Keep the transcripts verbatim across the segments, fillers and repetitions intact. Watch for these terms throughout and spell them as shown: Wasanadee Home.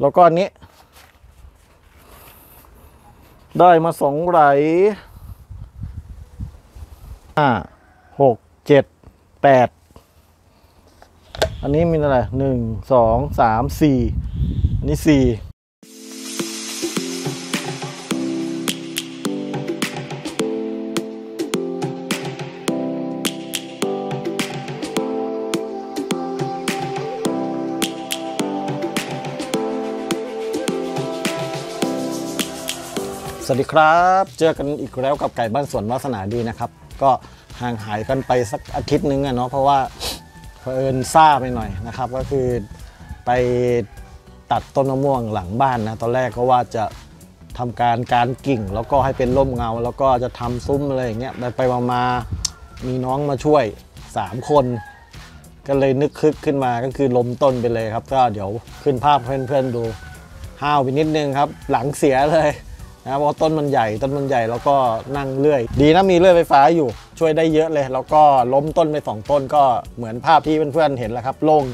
แล้วก็อันนี้ได้มาสองไหลห้าหกเจ็ดแปดอันนี้มีอะไรหนึ่งสองสามสี่อันนี้สี่สวัสดีครับเจอกันอีกแล้วกับไก่บ้านสวนวาสนาดีนะครับก็ห่างหายกันไปสักอาทิตย์นึงอะเนาะเพราะว่าเผอิญซ่าไปหน่อยนะครับก็คือไปตัดต้นมะม่วงหลังบ้านนะตอนแรกก็ว่าจะทำการการกิ่งแล้วก็ให้เป็นร่มเงาแล้วก็จะทำซุ้มอะไรอย่างเงี้ยไปมามีน้องมาช่วยสามคนก็เลยนึกคึกขึ้นมาก็คือล้มต้นไปเลยครับก็เดี๋ยวขึ้นภาพเพื่อนๆดูห้าวไปนิดนึงครับหลังเสียเลยนะเพราะต้นมันใหญ่ต้นมันใหญ่แล้วก็นั่งเลื่อยดีนะมีเลื่อยไฟฟ้าอยู่ช่วยได้เยอะเลยแล้วก็ล้มต้นไปสองต้นก็เหมือนภาพที่เพื่อนๆเห็นแล้วครับโล่ง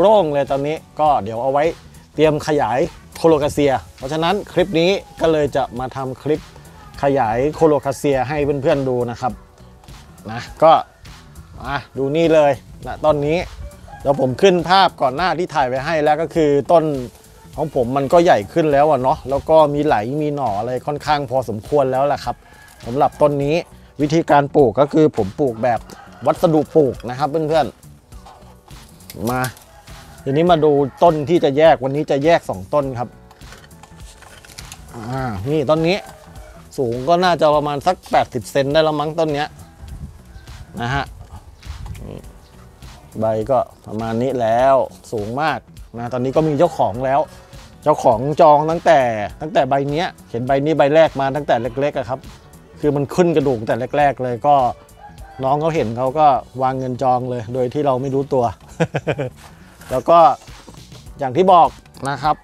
โล่งเลยตอนนี้ก็เดี๋ยวเอาไว้เตรียมขยายโคโลคาเซียเพราะฉะนั้นคลิปนี้ก็เลยจะมาทำคลิปขยายโคโลคาเซียให้เพื่อนๆดูนะครับนะก็มาดูนี่เลยนะต้นนี้เดี๋ยวผมขึ้นภาพก่อนหน้าที่ถ่ายไว้ให้แล้วก็คือต้นของผมมันก็ใหญ่ขึ้นแล้วอ่ะเนาะแล้วก็มีไหลมีหน่ออะไรค่อนข้างพอสมควรแล้วล่ะครับสำหรับต้นนี้วิธีการปลูกก็คือผมปลูกแบบวัสดุปลูกนะครับเพื่อนๆมาทีนี้มาดูต้นที่จะแยกวันนี้จะแยกสองต้นครับอ่านี่ต้นนี้สูงก็น่าจะประมาณสักแปดสิบเซนได้แล้วมั้งต้นเนี้ยนะฮะใบก็ประมาณนี้แล้วสูงมากนะตอนนี้ก็มีเจ้าของแล้วเจ้าของจองตั้งแต่ตั้งแต่ใบเนี้ยเห็นใบนี้ใบแรกมาตั้งแต่เล็กๆครับคือมันขึ้นกระดูกแต่แรกๆเลยก็น้องเขาเห็นเขาก็วางเงินจองเลยโดยที่เราไม่รู้ตัว แล้วก็อย่างที่บอกนะครับ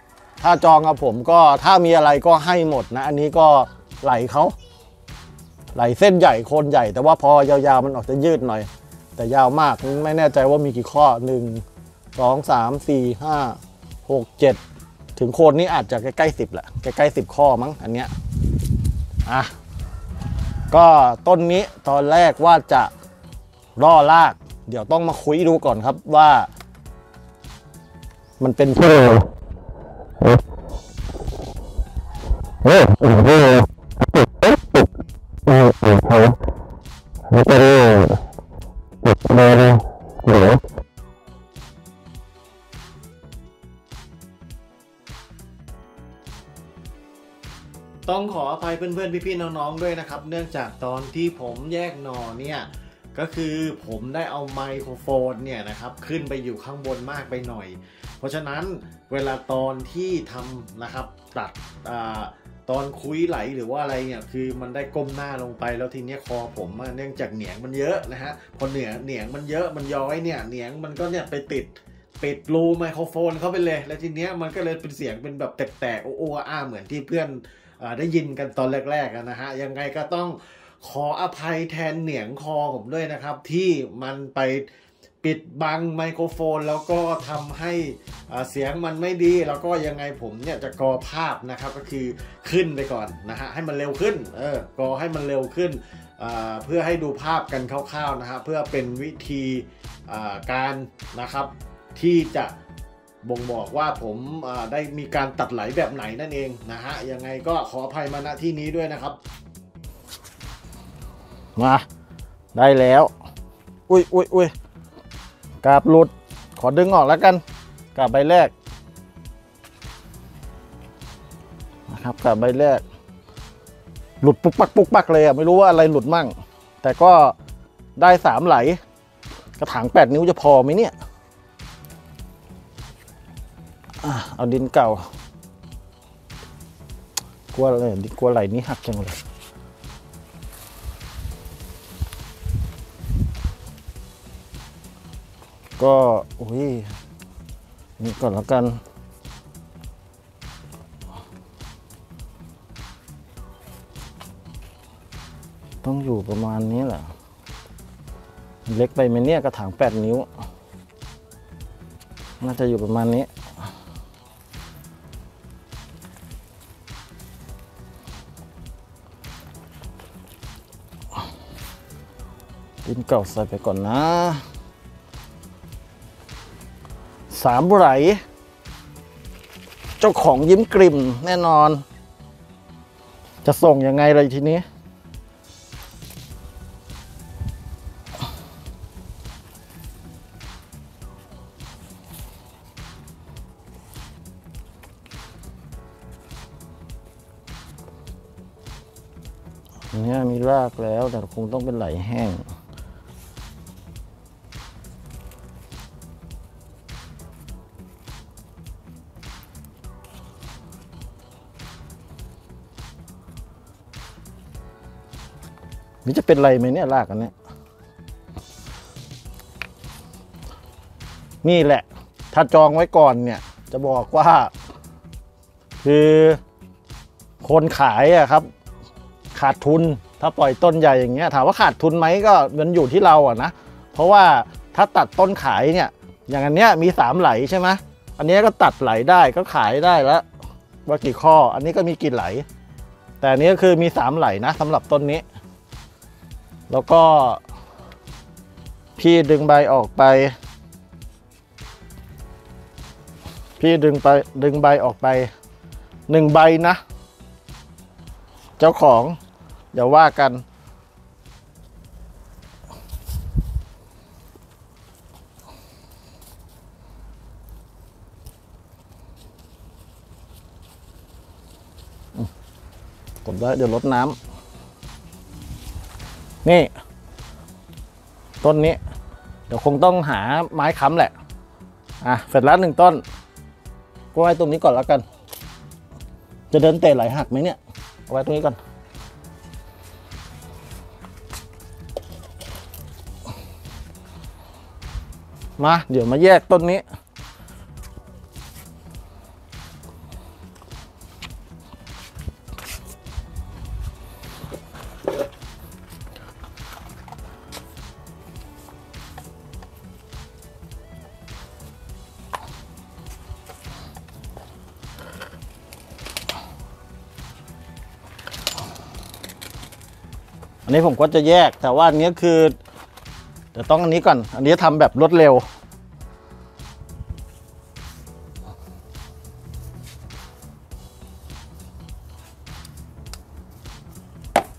ถ้าจองกับผมก็ถ้ามีอะไรก็ให้หมดนะอันนี้ก็ไหลเขาไหลเส้นใหญ่โคนใหญ่แต่ว่าพอยาวๆมันออกจะยืดหน่อยแต่ยาวมากไม่แน่ใจว่ามีกี่ข้อหนึ่งสองสามสี่ห้าหกเจ็ดถึงโคนนี้อาจจะใกล้ๆสิบแหละใกล้ๆสิบข้อมั้งอันเนี้ยอ่ะก็ต้นนี้ตอนแรกว่าจะล่อรากเดี๋ยวต้องมาคุยดูก่อนครับว่ามันเป็นเพื่อต้องขออภัยเพื่อนๆพี่ๆน้องๆด้วยนะครับเนื่องจากตอนที่ผมแยกหน่อเนี่ยก็คือผมได้เอาไมโครโฟนเนี่ยนะครับขึ้นไปอยู่ข้างบนมากไปหน่อยเพราะฉะนั้นเวลาตอนที่ทำนะครับตัดตอนคุยไหลหรือว่าอะไรเนี่ยคือมันได้ก้มหน้าลงไปแล้วทีเนี้ยคอผมเนื่องจากเหนียงมันเยอะนะฮะพอเหนียงเหนียงมันเยอะมันย้อยเนี่ยเหนียงมันก็เนี่ยไปติดปิดรูไมโครโฟนเข้าไปเลยแล้วทีเนี้ยมันก็เลยเป็นเสียงเป็นแบบแตกๆโอ้โอ้อ้าเหมือนที่เพื่อนได้ยินกันตอนแรกๆนะฮะยังไงก็ต้องขออภัยแทนเหนียงคอผมด้วยนะครับที่มันไปปิดบังไมโครโฟนแล้วก็ทำให้เสียงมันไม่ดีแล้วก็ยังไงผมเนี่ยจะกอภาพนะครับก็คือขึ้นไปก่อนนะฮะให้มันเร็วขึ้นเออกอให้มันเร็วขึ้นเพื่อให้ดูภาพกันคร่าวๆนะฮะเพื่อเป็นวิธีการนะครับที่จะบ่งบอกว่าผมได้มีการตัดไหลแบบไหนนั่นเองนะฮะยังไงก็ขออภัยมาณที่นี้ด้วยนะครับมาได้แล้วอุ้ยอุ้ยอุ้ยกาบหลุดขอดึงออกแล้วกันกาบใบแรกนะครับกาบใบแรกหลุดปุ๊กปักปุ๊กปักเลยอ่ะไม่รู้ว่าอะไรหลุดมั่งแต่ก็ได้สามไหลกระถางแปดนิ้วจะพอไหมเนี่ยเอาดินเก่ากลัวเลยกลัวไหลนี้หักจังเลยก็อุ้ยนี่ก่อนแล้วกันต้องอยู่ประมาณนี้แหละเล็กไปไหมเนี่ยกระถางแปดนิ้วน่าจะอยู่ประมาณนี้ ดินเก่าใส่ไปก่อนนะสามไหลเจ้าของยิ้มกลิ่มแน่นอนจะส่งยังไงเลยทีนี้เนี่ยมีรากแล้วแต่คงต้องเป็นไหลแห้งมันจะเป็นไรไหมเนี่ยรากอันนี้นี่แหละถ้าจองไว้ก่อนเนี่ยจะบอกว่าคือคนขายอะครับขาดทุนถ้าปล่อยต้นใหญ่อย่างเงี้ยถามว่าขาดทุนไหมก็มันอยู่ที่เราอะนะเพราะว่าถ้าตัดต้นขายเนี่ยอย่างอันเนี้ยมีสามไหลใช่ไหมอันนี้ก็ตัดไหลได้ก็ขายได้แล้วว่ากี่ข้ออันนี้ก็มีกี่ไหลแต่อันนี้ก็คือมีสามไหลนะสำหรับต้นนี้แล้วก็พี่ดึงใบออกไปพี่ดึงไปดึงใบออกไปหนึ่งใบนะเจ้าของอย่าว่ากันกดได้เดี๋ยวลดน้ำนี่ต้นนี้เดี๋ยวคงต้องหาไม้ค้ำแหละอ่ะเสร็จแล้วหนึ่งต้นก็ไว้ตรงนี้ก่อนแล้วกันจะเดินเตะไหลหักไหมเนี่ยเอาไว้ตรงนี้ก่อนมาเดี๋ยวมาแยกต้นนี้อันนี้ผมก็จะแยกแต่ว่าอันนี้คือเดี๋ยวต้องอันนี้ก่อนอันนี้ทำแบบรวดเร็ว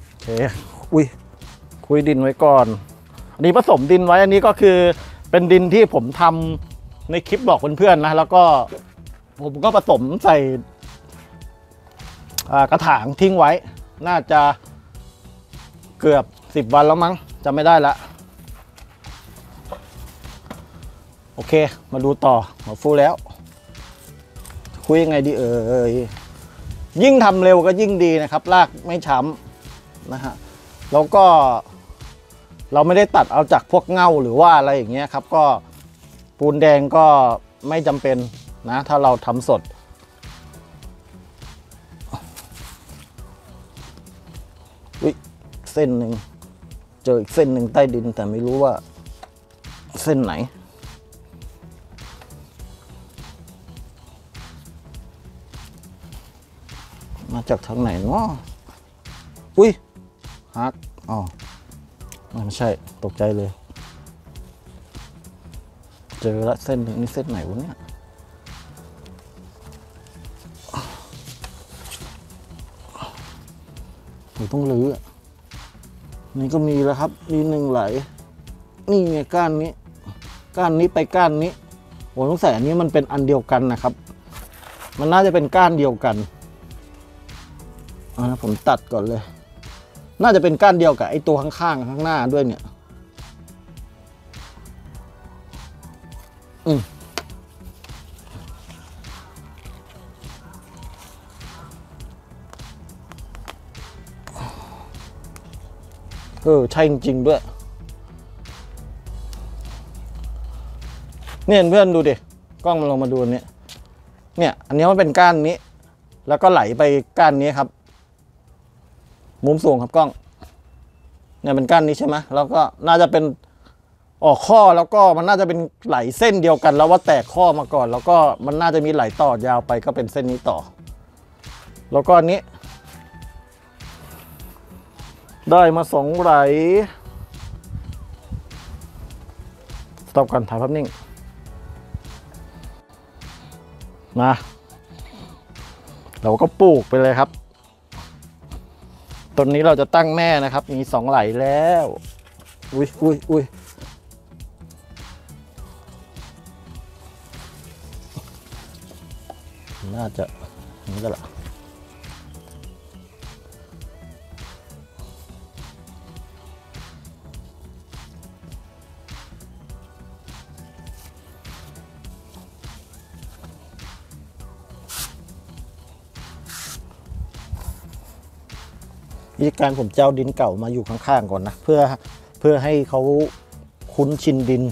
โอเคอุ้ยคุยดินไว้ก่อนอันนี้ผสมดินไว้อันนี้ก็คือเป็นดินที่ผมทำในคลิปบอกเพื่อนๆนะแล้วก็ผมก็ผสมใส่กระถางทิ้งไว้น่าจะเกือบสิบวันแล้วมั้งจำไม่ได้ละโอเคมาดูต่อหัวฟูแล้วคุยยังไงดีเอ่ยยิ่งทำเร็วก็ยิ่งดีนะครับรากไม่ช้ำนะฮะแล้วก็เราไม่ได้ตัดเอาจากพวกเง่าหรือว่าอะไรอย่างเงี้ยครับก็ปูนแดงก็ไม่จำเป็นนะถ้าเราทำสดเส้นหนึ่งเจออีกเส้นหนึ่งใต้ดินแต่ไม่รู้ว่าเส้นไหนมาจากทางไหนเนาะอุ้ยฮักอ๋อไม่ใช่ตกใจเลยเจอละเส้นหนึ่งนี่เส้นไหนวะเนี่ยผมต้องรื้อนี่ก็มีแล้วครับมีหนึ่งไหลนี่ไงก้านนี้ก้านนี้ไปก้านนี้โอ้ยสงสัยอันนี้มันเป็นอันเดียวกันนะครับมันน่าจะเป็นก้านเดียวกันเอานะผมตัดก่อนเลยน่าจะเป็นก้านเดียวกับไอ้ตัวข้างๆ ข้างข้างหน้าด้วยเนี่ยอืมเออใช่จริงๆด้วยเนี่ยเพื่อนดูดิกล้องมันลงมาดูเนี่ยเนี่ยอันนี้มันเป็นก้านนี้แล้วก็ไหลไปก้านนี้ครับมุมสูงครับกล้องเนี่ยเป็นก้านนี้ใช่ไหมแล้วก็น่าจะเป็นออกข้อแล้วก็มันน่าจะเป็นไหลเส้นเดียวกันแล้วว่าแตกข้อมาก่อนแล้วก็มันน่าจะมีไหลต่อยาวไปก็เป็นเส้นนี้ต่อแล้วก็อันนี้ได้มาสองไหล สต็อปก่อนถ่ายภาพนิ่งมาเราก็ปลูกไปเลยครับต้นนี้เราจะตั้งแม่นะครับมีสองไหลแล้วอุ้ยอุ้ยอุ้ยน่าจะนี่ก็ละวิธีการผมเจ้าดินเก่ามาอยู่ข้างๆก่อนนะเพื่อเพื่อให้เขาคุ้นชินดิน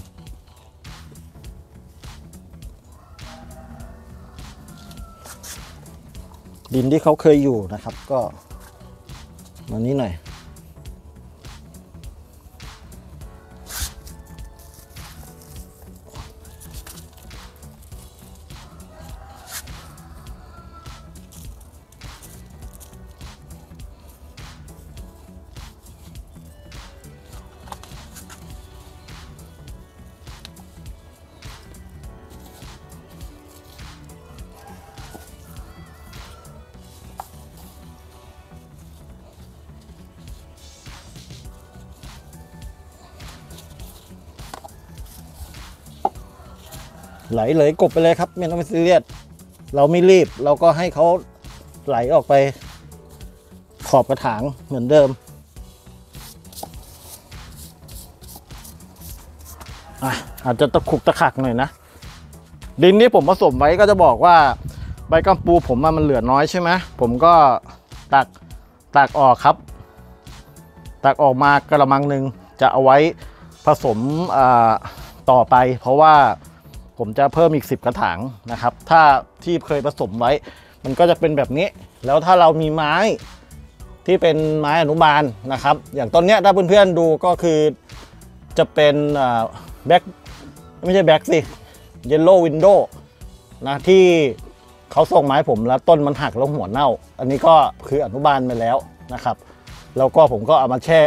ดินที่เขาเคยอยู่นะครับก็มานี้หน่อยไหลเลยกบไปเลยครับไม่ต้องไปซีเรียสเราไม่รีบเราก็ให้เขาไหลออกไปขอบกระถางเหมือนเดิมอ่ะอาจจะตะขุกตะขักหน่อยนะดินที่ผมผสมไว้ก็จะบอกว่าใบกัมปูผมมันเหลือน้อยใช่ไหมผมก็ตักตักออกครับตักออกมากระมังหนึ่งจะเอาไว้ผสมต่อไปเพราะว่าผมจะเพิ่มอีกสิบกระถางนะครับถ้าที่เคยผสมไว้มันก็จะเป็นแบบนี้แล้วถ้าเรามีไม้ที่เป็นไม้อนุบาลนะครับอย่างต้นเนี้ยถ้าเพื่อนๆดูก็คือจะเป็นแบ็คไม่ใช่แบ็คสิเยลโล่วินโดว์นะที่เขาส่งไม้ผมแล้วต้นมันหักแล้วหัวเน่าอันนี้ก็คืออนุบาลไปแล้วนะครับแล้วก็ผมก็เอามาแช่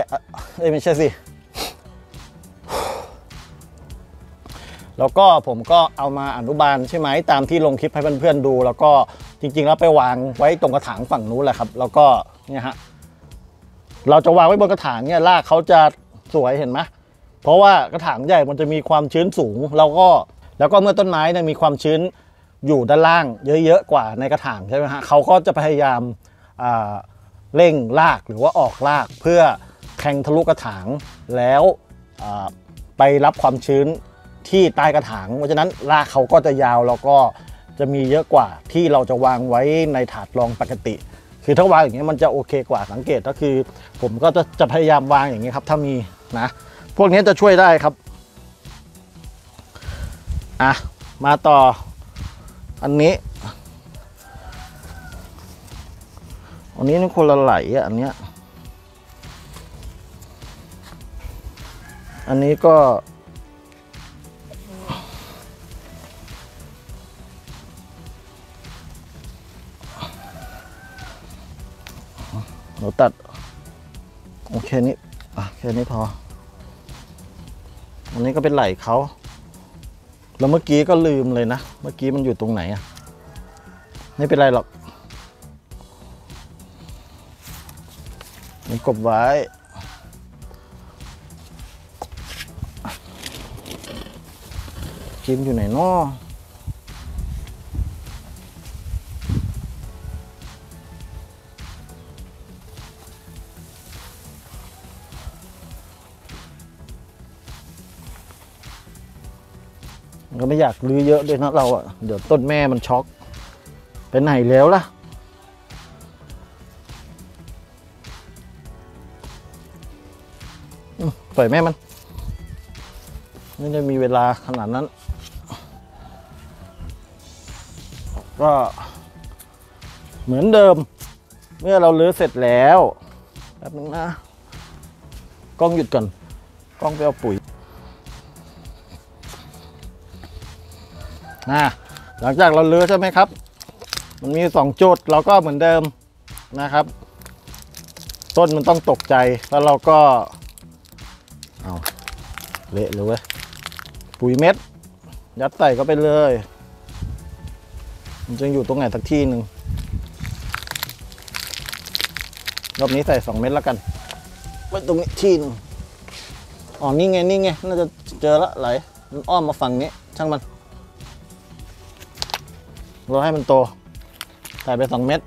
ไม่ใช่สิแล้วก็ผมก็เอามาอนุบาลใช่ไหมตามที่ลงคลิปให้เพื่อนๆดูแล้วก็จริงๆแล้วไปวางไว้ตรงกระถางฝั่งนู้นแหละครับแล้วก็เนี่ยฮะเราจะวางไว้บนกระถางเนี่ยรากเขาจะสวยเห็นไหมเพราะว่ากระถางใหญ่มันจะมีความชื้นสูงแล้วก็แล้วก็เมื่อต้นไม้เนี่ยมีความชื้นอยู่ด้านล่างเยอะๆกว่าในกระถางใช่ไหมฮะเขาก็จะพยายามเร่งรากหรือว่าออกรากเพื่อแทงทะลุกระถางแล้วไปรับความชื้นที่ใต้กระถางเพราะฉะนั้นรากเขาก็จะยาวแล้วก็จะมีเยอะกว่าที่เราจะวางไว้ในถาดรองปกติคือถ้าวางอย่างนี้มันจะโอเคกว่าสังเกตก็คือผมก็จะจะพยายามวางอย่างนี้ครับถ้ามีนะพวกนี้จะช่วยได้ครับอ่ะมาต่ออันนี้อันนี้นี่คนละไหลอ่ะอันเนี้ยอันนี้ก็เราตัดโอเคนี้อ่ะแค่นี้พออันนี้ก็เป็นไหล่เขาแล้วเมื่อกี้ก็ลืมเลยนะเมื่อกี้มันอยู่ตรงไหนอ่ะไม่เป็นไรหรอกนี่กบไว้จิ้มอยู่ไหนน้อก็ไม่อยากรื้อเยอะด้วยนะเราอ่ะเดี๋ยวต้นแม่มันช็อกไปไหนแล้วล่ะปล่อยแม่มันไม่ได้มีเวลาขนาดนั้นก็เหมือนเดิมเมื่อเรารื้อเสร็จแล้วแป๊บนึงนะกล้องหยุดก่อนกล้องไปเอาปุ๋ยหลังจากเราเลื้อใช่ไหมครับมันมีสองจุดเราก็เหมือนเดิมนะครับต้นมันต้องตกใจแล้วเราก็เอาเละเลย ปุ๋ยเม็ดยัดใส่เข้าไปเลยมันจะอยู่ตรงไหนสักที่หนึ่งรอบนี้ใส่สองเม็ดแล้วกันไว้ตรงนี้ที่หนึ่งอ๋อนี่ไงนี่ไงน่าจะเจอละไหลมันอ้อมมาฝั่งนี้ช่างมันเราให้มันโตใส่ไปสองเม็ด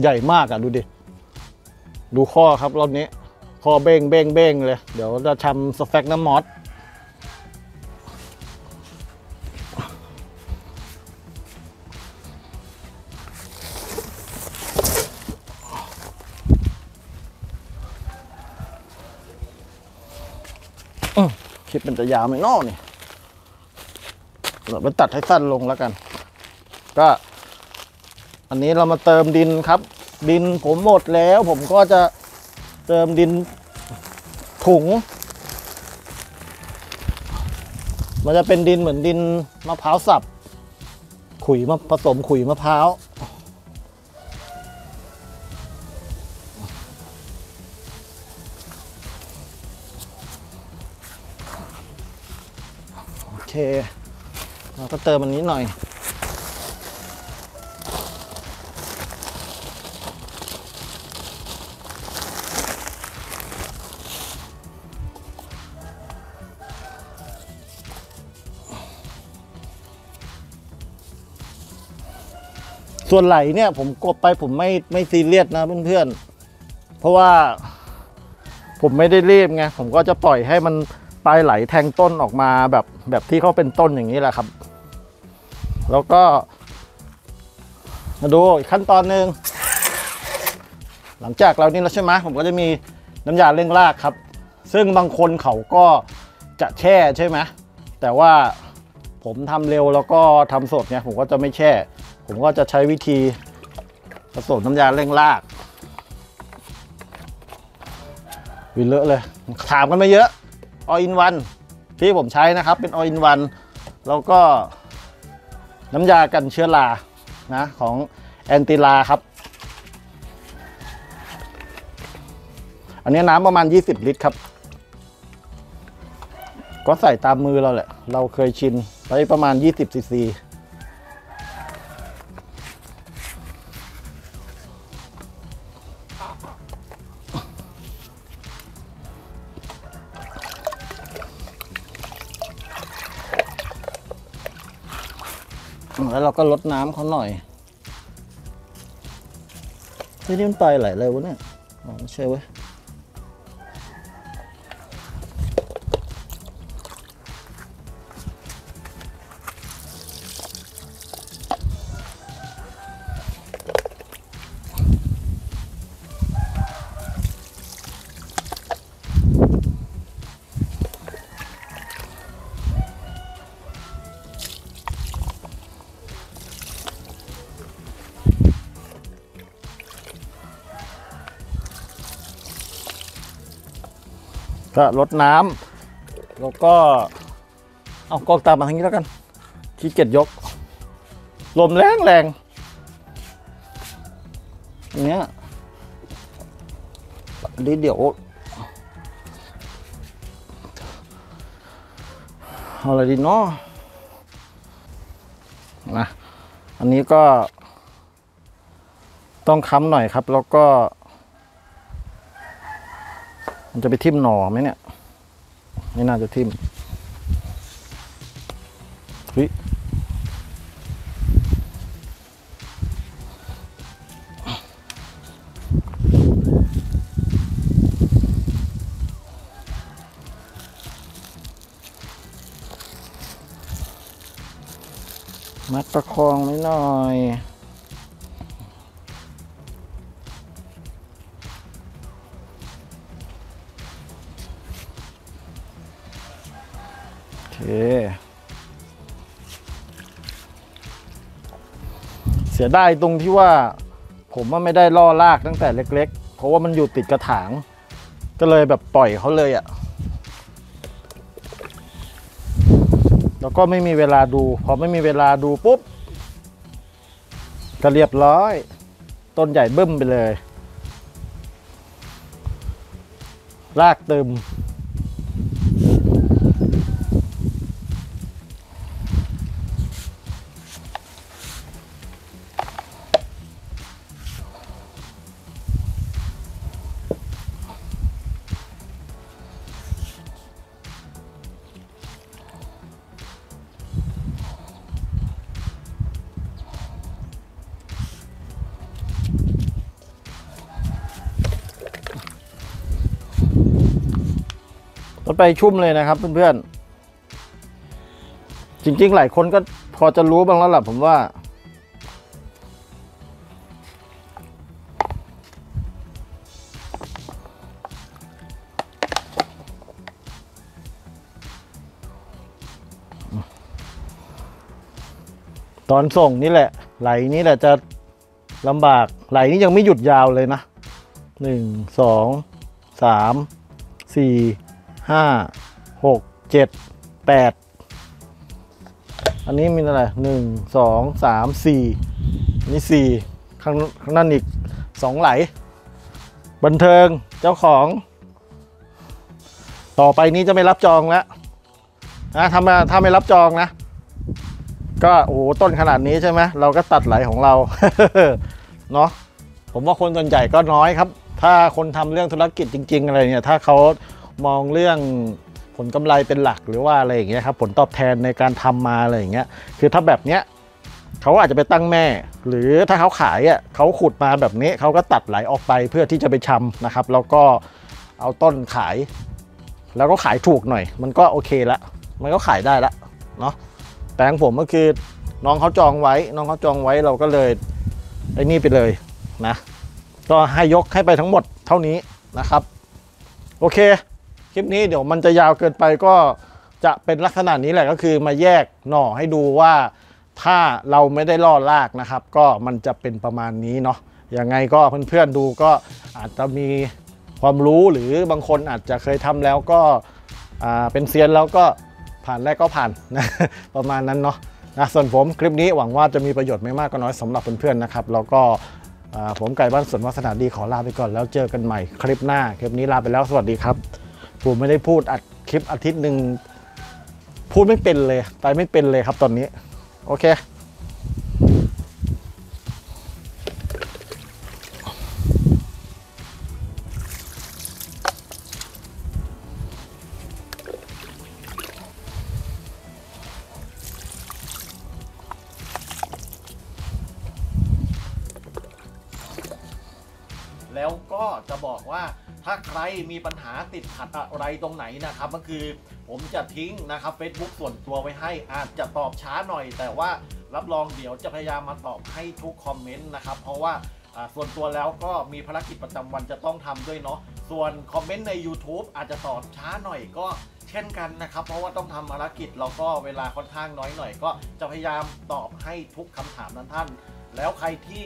ใหญ่มากอ่ะดูดิดูข้อครับรอบนี้ข้อเบ้งเบ้งเบ้งเลยเดี๋ยวจะทำสแฟกน้ำมอสคลิปมันจะยาวไหมนอกนี่เราไปตัดให้สั้นลงแล้วกันก็อันนี้เรามาเติมดินครับดินผมหมดแล้วผมก็จะเติมดินถุงมันจะเป็นดินเหมือนดินมะพร้าวสับขุยมาผสมขุยมะพร้าวโอเคเราก็เติมอันนี้หน่อยส่วนไหลเนี่ยผมกบไปผมไม่ไม่ซีเรียสนะเพื่อนๆเพราะว่าผมไม่ได้รีบไงผมก็จะปล่อยให้มันปลายไหลแทงต้นออกมาแบบแบบที่เขาเป็นต้นอย่างนี้แหละครับแล้วก็มาดูอีกขั้นตอนหนึ่งหลังจากเรานี่แล้วใช่ไหมผมก็จะมีน้ำยาเร่งรากครับซึ่งบางคนเขาก็จะแช่ใช่ไหมแต่ว่าผมทำเร็วแล้วก็ทำสดเนี่ยผมก็จะไม่แช่ผมก็จะใช้วิธีผสมน้ำยาเร่งรากวิเลอะเลยถามกันมาเยอะออินวันที่ผมใช้นะครับเป็นออินวันแล้วก็น้ำยากันเชื้อรานะของแอนติลาครับอันนี้น้ำประมาณยี่สิบลิตรครับก็ใส่ตามมือเราแหละเราเคยชินไปประมาณยี่สิบซีซีแล้วเราก็ลดน้ำเขาหน่อยที่นี่มันปลายไหลเลยวะเนี่ยอ๋อไม่ใช่เว้ยก็ลดน้ำแล้วก็เอากอกตามมาทางนี้แล้วกันขี้เกียจยกลมแรงแรงเนี้ยดีเดี๋ยวเอาอะไรดีเนาะนะอันนี้ก็ต้องค้ำหน่อยครับแล้วก็มันจะไปทิ่มหน่อไหมเนี่ยไม่น่าจะทิ่มวิมัดประคองนิดหน่อยเสียดายตรงที่ว่าผมว่าไม่ได้ล่อรากตั้งแต่เล็กๆเพราะว่ามันอยู่ติดกระถางก็เลยแบบปล่อยเขาเลยอ่ะแล้วก็ไม่มีเวลาดูพอไม่มีเวลาดูปุ๊บ ก็เรียบร้อยต้นใหญ่บึ้มไปเลยรากตึมไปชุ่มเลยนะครับเพื่อนๆจริงๆหลายคนก็พอจะรู้บ้างแล้วล่ะผมว่าตอนส่งนี่แหละไหลนี้แหละจะลำบากไหลนี้ยังไม่หยุดยาวเลยนะหนึ่งสองสามสี่ห้าหกเจ็ดแปดอันนี้มีอะไรหนึ่งสองสามสี่นี่สี่ข้างข้างนั้นอีกสองไหลบันเทิงเจ้าของต่อไปนี้จะไม่รับจองแล้วนะทำมาถ้าไม่รับจองนะก็โอ้โหต้นขนาดนี้ใช่ไหมเราก็ตัดไหลของเรา เนาะผมว่าคนส่วนใหญ่ก็น้อยครับถ้าคนทำเรื่องธุรกิจจริงๆอะไรเนี่ยถ้าเขามองเรื่องผลกำไรเป็นหลักหรือว่าอะไรอย่างเงี้ยครับผลตอบแทนในการทำมาอะไรอย่างเงี้ยคือถ้าแบบเนี้ยเขาอาจจะไปตั้งแม่หรือถ้าเขาขายอ่ะเขาขุดมาแบบนี้เขาก็ตัดไหลออกไปเพื่อที่จะไปชำนะครับแล้วก็เอาต้นขายแล้วก็ขายถูกหน่อยมันก็โอเคละมันก็ขายได้ละเนาะแต่ของผมก็คือน้องเขาจองไว้น้องเขาจองไว้เราก็เลยไอ้นี่ไปเลยนะก็ให้ยกให้ไปทั้งหมดเท่านี้นะครับโอเคคลิปนี้เดี๋ยวมันจะยาวเกินไปก็จะเป็นลักษณะนี้แหละก็คือมาแยกหน่อให้ดูว่าถ้าเราไม่ได้ล่อรากนะครับก็มันจะเป็นประมาณนี้เนาะยังไงก็เพื่อนๆดูก็อาจจะมีความรู้หรือบางคนอาจจะเคยทำแล้วก็เป็นเซียนแล้วก็ผ่านแรกก็ผ่านนะประมาณนั้นเนาะนะส่วนผมคลิปนี้หวังว่าจะมีประโยชน์ไม่มากก็น้อยสำหรับเพื่อนๆนะครับแล้วก็ผมไก่บ้านสวนวาสนาดีขอลาไปก่อนแล้วเจอกันใหม่คลิปหน้าคลิปนี้ลาไปแล้วสวัสดีครับผมไม่ได้พูดอัดคลิปอาทิตย์หนึ่งพูดไม่เป็นเลยตายไม่เป็นเลยครับตอนนี้โอเคแล้วก็จะบอกว่าถ้าใครมีปัญหาติดขัดอะไรตรงไหนนะครับก็คือผมจะทิ้งนะครับ เฟซบุ๊ก ส่วนตัวไว้ให้อาจจะตอบช้าหน่อยแต่ว่ารับรองเดี๋ยวจะพยายามมาตอบให้ทุกคอมเมนต์นะครับเพราะว่าส่วนตัวแล้วก็มีภารกิจประจำวันจะต้องทำด้วยเนาะส่วนคอมเมนต์ใน ยูทูบ อาจจะตอบช้าหน่อยก็เช่นกันนะครับเพราะว่าต้องทำภารกิจแล้วก็เวลาค่อนข้างน้อยหน่อยก็จะพยายามตอบให้ทุกคำถามนั้นท่านแล้วใครที่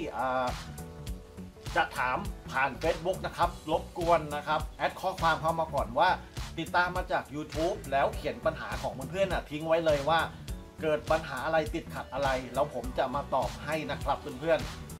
จะถามผ่าน เฟซบุ๊ก นะครับรบกวนนะครับแอดข้อความเข้ามาก่อนว่าติดตามมาจาก ยูทูบ แล้วเขียนปัญหาของเพื่อนๆนะทิ้งไว้เลยว่าเกิดปัญหาอะไรติดขัดอะไรแล้วผมจะมาตอบให้นะครับเพื่อนๆ